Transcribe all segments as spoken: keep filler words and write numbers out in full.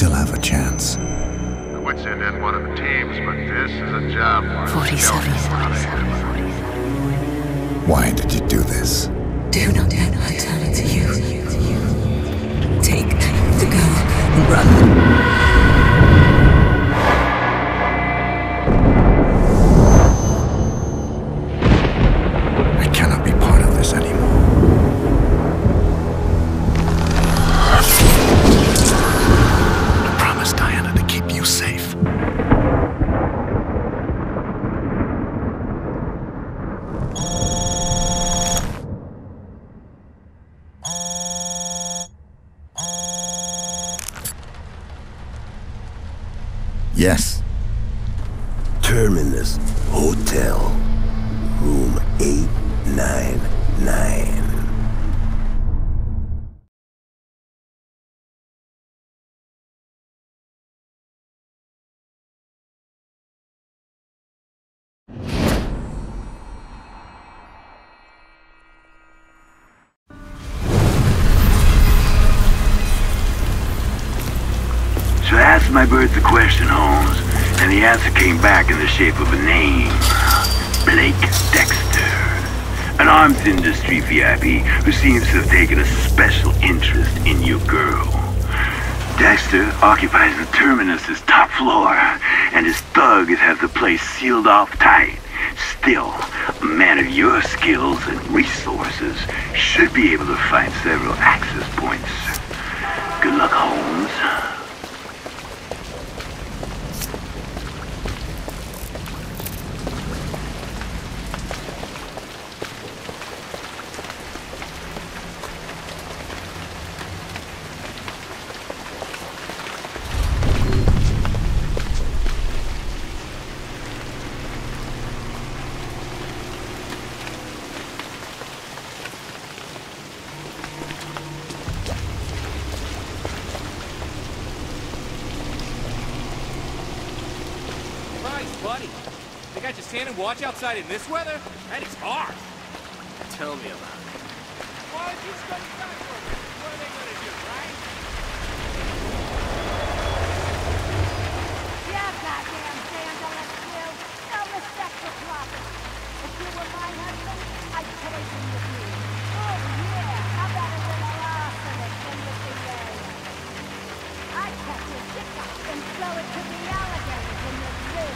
still have a chance. I would send in one of the teams, but this is a job for forty-seven. Why did you do this? Do not let her turn into you. Take the girl and run. Yes. Terminus Hotel, room eight ninety-nine. So ask my bird the question, Holmes. And the answer came back in the shape of a name. Blake Dexter. An arms industry V I P who seems to have taken a special interest in your girl. Dexter occupies the Terminus's top floor, and his thug has had the place sealed off tight. Still, a man of your skills and resources should be able to find several access points. Good luck, Holmes. Watch outside in this weather? That is hard. Tell me about it. Why did you study backwards? What are they going to do, right? Yeah, goddamn dandelions will. No respect for profit. If you were my husband, I'd poison you. Oh, yeah. How about a little arsenic in the day? I'd cut your dick up and throw it to the alligators in the zoo.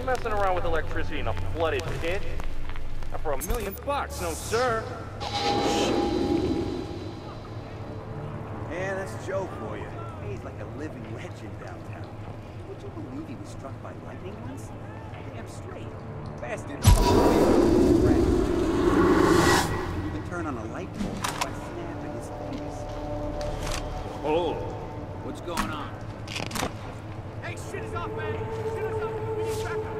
ain't messing around with electricity in a flooded pit. Not for a million bucks, no sir. Yeah, that's Joe for you. He's like a living legend downtown. Would you believe he was struck by lightning once? Damn straight. Fast and you can turn on a light bulb by snapping his fingers. Oh, what's going on? Hey, shit is off, man! Shit is off! We need backup!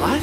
What?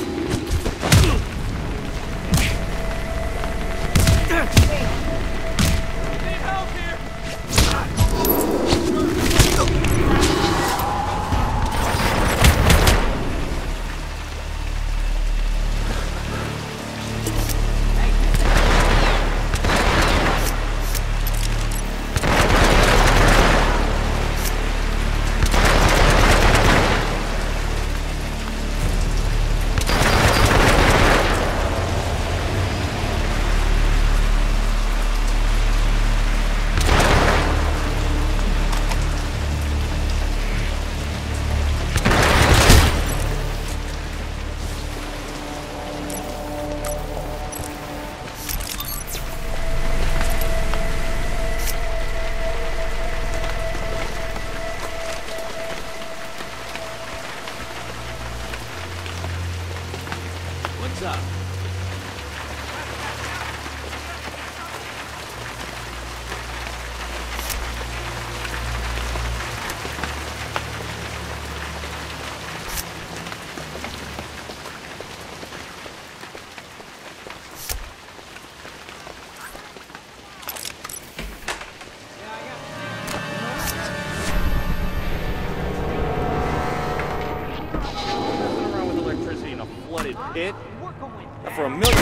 for a million.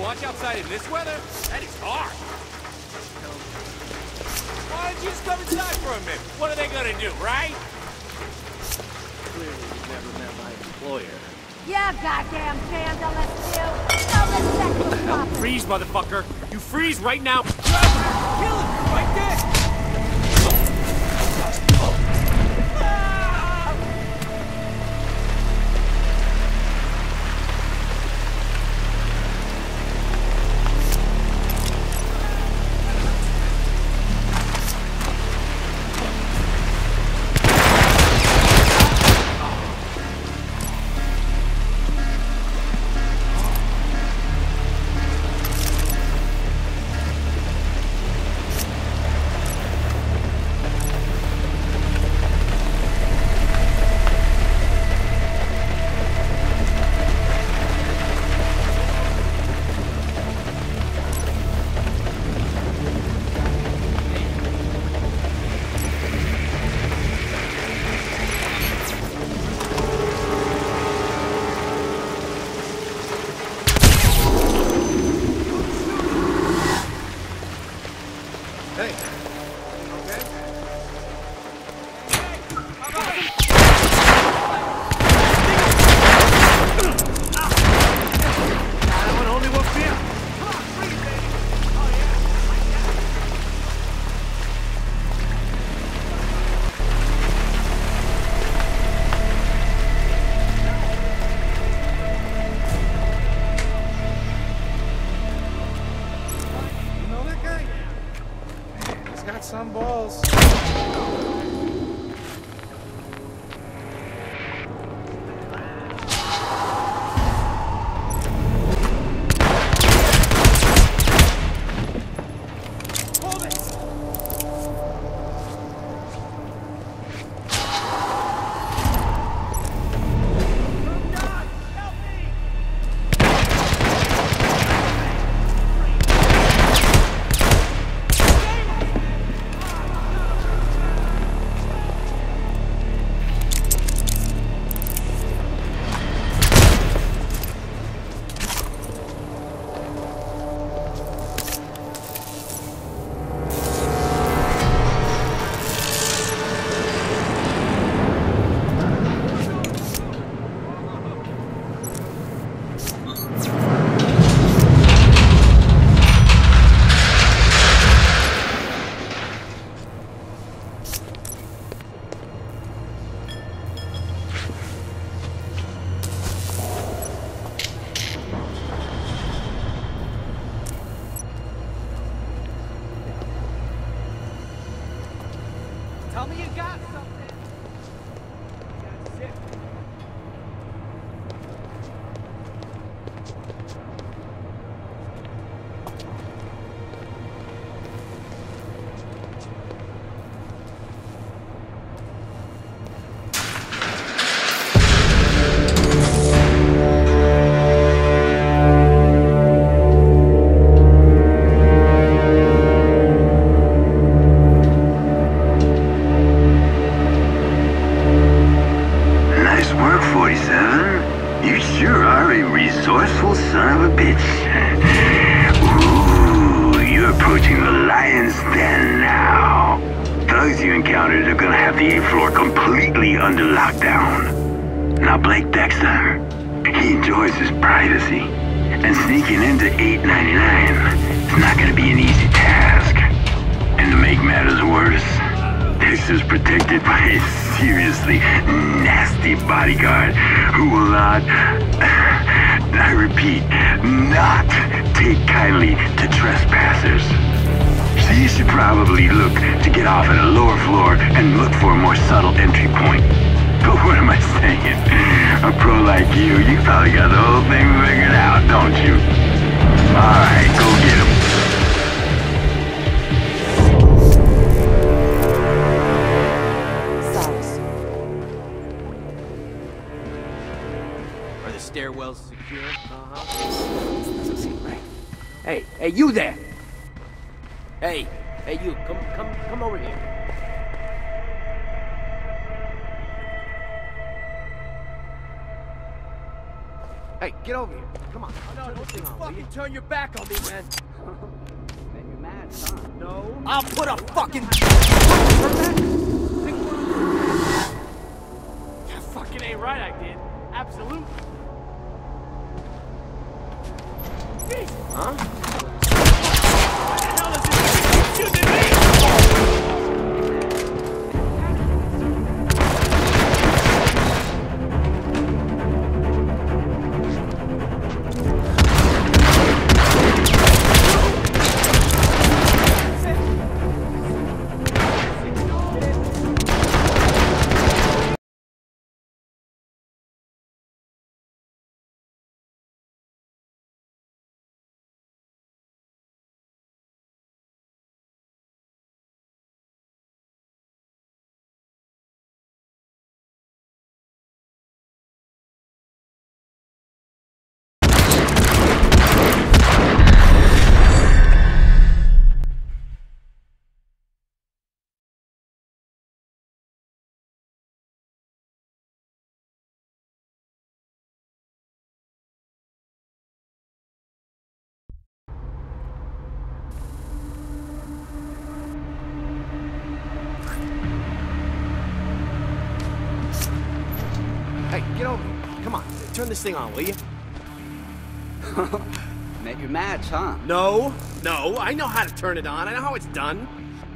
Watch outside in this weather? That is hard. Why don't you just come inside for a minute? What are they gonna do, right? Clearly you've never met my employer. Yeah, goddamn Sam, don't let you. Don't let you. Don't let you. No, freeze, motherfucker. You freeze right now. Kill him right there. Some balls. boy, son. You sure are a resourceful son of a bitch. Ooh, you're approaching the lion's den now. Thugs you encountered are gonna have the eighth floor completely under lockdown. Now Blake Dexter, he enjoys his privacy. And sneaking into eight ninety-nine is not gonna be an easy task. And to make matters worse, Dexter's protected by a seriously nasty bodyguard who will not, I repeat, not take kindly to trespassers. So you should probably look to get off at a lower floor and look for a more subtle entry point. But what am I saying? A pro like you, you probably got the whole thing figured out, don't you? Alright, go get him. Are the stairwells secure? Uh-huh. This doesn't seem right. Hey, hey, you there! Hey, hey, you, come, come, come over here. Hey, get over here. Come on. Oh, no, don't you fucking turn your back on me, man. Man, you're mad, huh? No. I'll put a fucking... That fucking ain't right, I did. Absolutely. Huh? What the hell is this? You shooting at me? Turn this thing on, will you? Met your match, huh? No, no, I know how to turn it on. I know how it's done.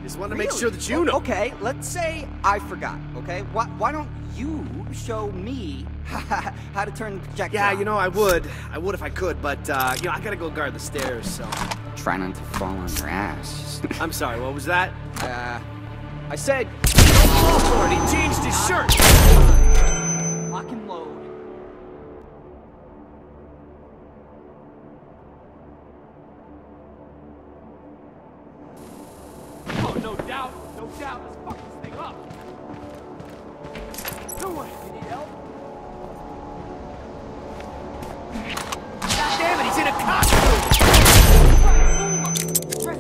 Just wanted really? to make sure that you know. Okay, let's say I forgot, okay? Why, why don't you show me how to turn the projector yeah, on? Yeah, you know, I would. I would if I could, but, uh, you know, I gotta go guard the stairs, so... Try not to fall on your ass. I'm sorry, what was that? Uh, I said... Oh, Lord, he changed his shirt! Lock and load. Down, let's fuck this thing up. Do what? You need help? God damn it, he's in a costume. What?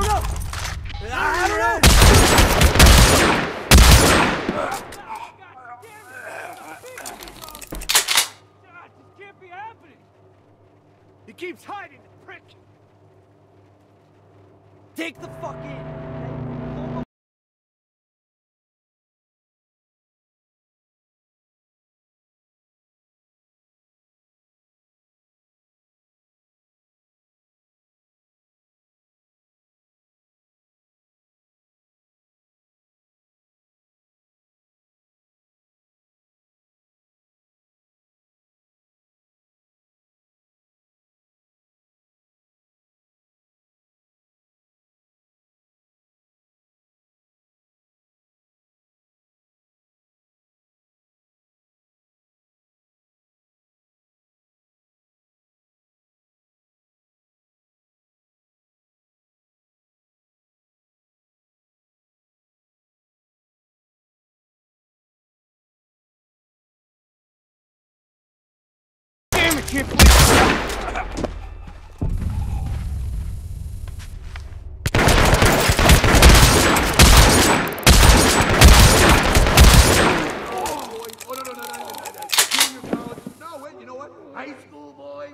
don't know. I don't know. God damn it. God, this can't be happening. He keeps hiding, the prick. Take the fuck in. Can't play. Oh, boy. Oh, no, no, no, no, no, no, junior college. No, wait, you know what? High school, boy.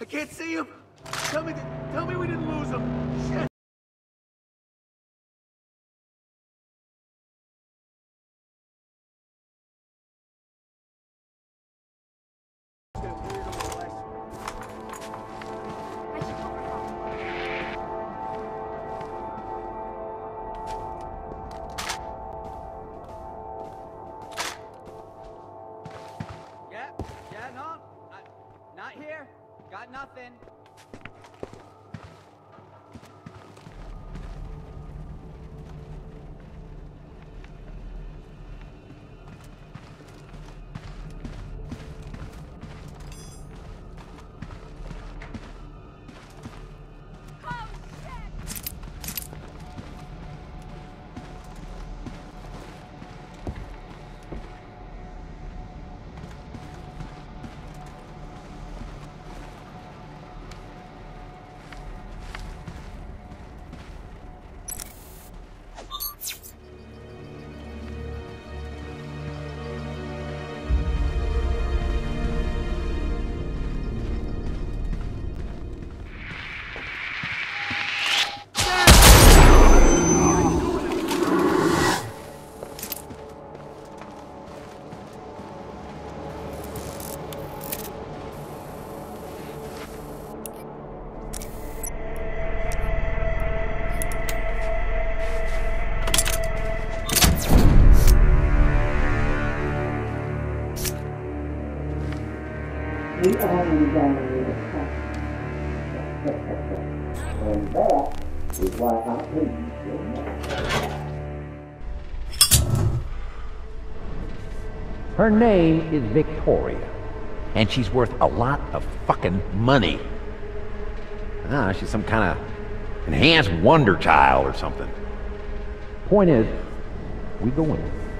I can't see him! Tell me, tell me we didn't lose him! Shit! Nothing. We are in the gallery of time. And that is why I hate you so much. Her name is Victoria, and she's worth a lot of fucking money. Ah, she's some kind of enhanced wonder child or something. Point is, we go in.